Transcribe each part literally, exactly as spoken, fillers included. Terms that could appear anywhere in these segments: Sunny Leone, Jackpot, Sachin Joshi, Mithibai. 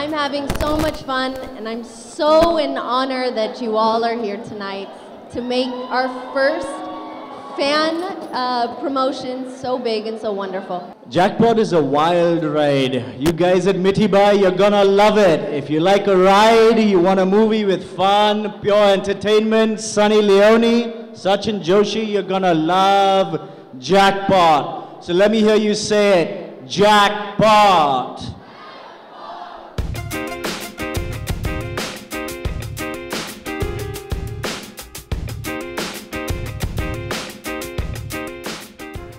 I'm having so much fun, and I'm so in honor that you all are here tonight to make our first fan uh, promotion so big and so wonderful. Jackpot is a wild ride. You guys at Mithibai, you're gonna love it. If you like a ride, you want a movie with fun, pure entertainment, Sunny Leone, Sachin Joshi, you're gonna love Jackpot. So let me hear you say it, Jackpot.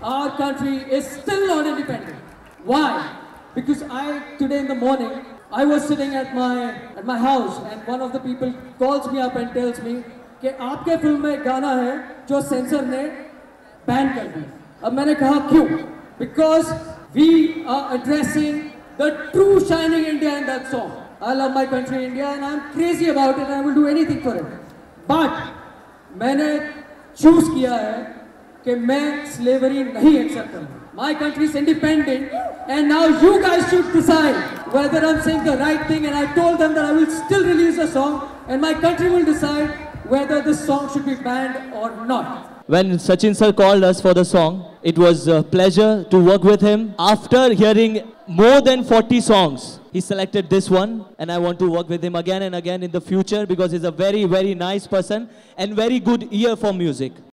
Our country is still not independent. Why? Because I, today in the morning, I was sitting at my at my house and one of the people calls me up and tells me कि आपके film में गाना है जो sensor ने ban कर दिया। अब मैंने कहा क्यों? Because we are addressing the true shining India in that song. I love my country India and I'm crazy about it and I will do anything for it. But मैंने choose किया है कि मैं slavery नहीं accept करूँ। My country is independent, and now you guys should decide whether I'm saying the right thing. And I told them that I will still release a song, and my country will decide whether the song should be banned or not. When Sachin sir called us for the song, it was a pleasure to work with him. After hearing more than forty songs, he selected this one, and I want to work with him again and again in the future because he's a very, very nice person and very good ear for music.